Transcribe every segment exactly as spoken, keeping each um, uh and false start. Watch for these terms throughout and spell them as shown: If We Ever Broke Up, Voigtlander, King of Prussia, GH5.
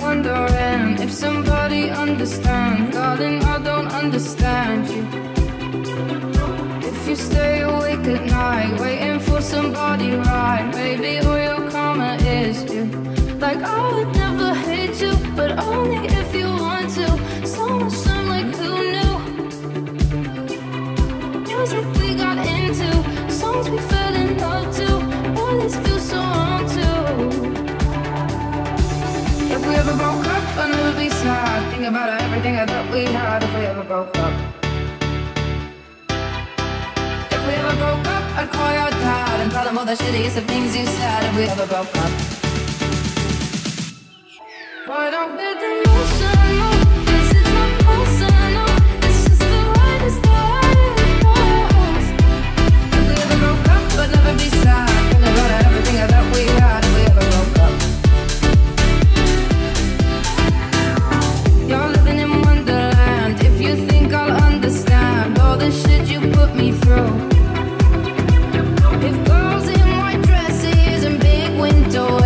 Wondering if somebody understands, darling, I don't understand you. If you stay awake at night, waiting for somebody right, baby, all your karma is you. Like I would never hate you, but only if you want to. So much time, like who knew? Music we got into, songs we fell in love to, all this feels so wrong too. If we ever broke up, I know it'd be sad. Think about everything I thought we had. If we ever broke up, if we ever broke up, I'd call your dad and tell him all the shittiest of things you said. If we ever broke up, why don't we get emotional? This is not personal. It's just the way this life goes. If we ever broke up, I'd never be sad. Think about everything I thought we had. If we ever broke up. I thought we had. If we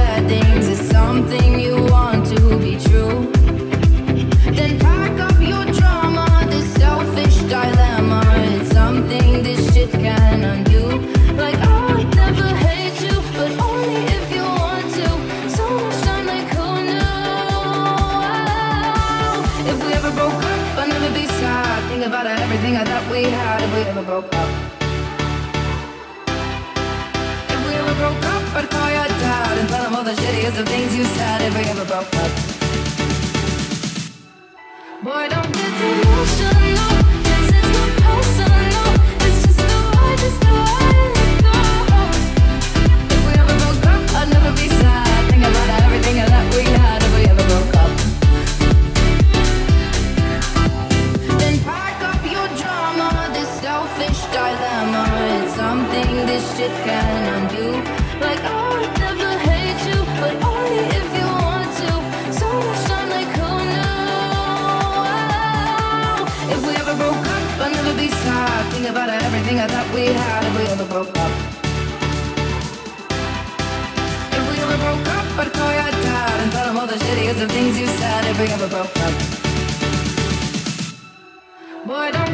ever broke up, if we ever broke up, I'd call your dad and tell him all the shittiest of things you said. If we ever broke up, boy, don't get emotional. Cause it's not personal. It's just the way, just the way it goes. If we ever broke up, I'd never be sad. Think about everything that we had. If we ever broke up, dilemma, it's something this shit can undo. Like I would never hate you, but only if you want to. So much time, like who knew? If we ever broke up, I'd never be sad. Think about everything I thought we had. If we ever broke up, if we ever broke up, I'd call your dad and tell him all the shittiest of things you said. If we ever broke up, boy, don't